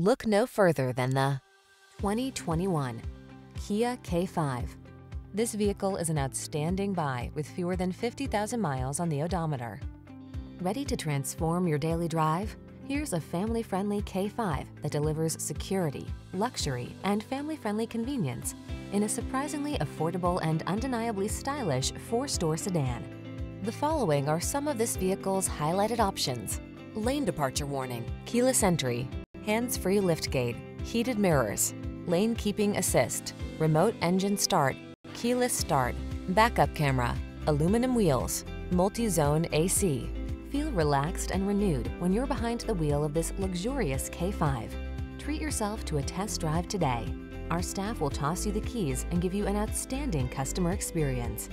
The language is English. Look no further than the 2021 Kia K5. This vehicle is an outstanding buy with fewer than 50,000 miles on the odometer. Ready to transform your daily drive? Here's a family-friendly K5 that delivers security, luxury, and family-friendly convenience in a surprisingly affordable and undeniably stylish four-door sedan. The following are some of this vehicle's highlighted options: lane departure warning, keyless entry, hands-free liftgate, heated mirrors, lane keeping assist, remote engine start, keyless start, backup camera, aluminum wheels, multi-zone AC. Feel relaxed and renewed when you're behind the wheel of this luxurious K5. Treat yourself to a test drive today. Our staff will toss you the keys and give you an outstanding customer experience.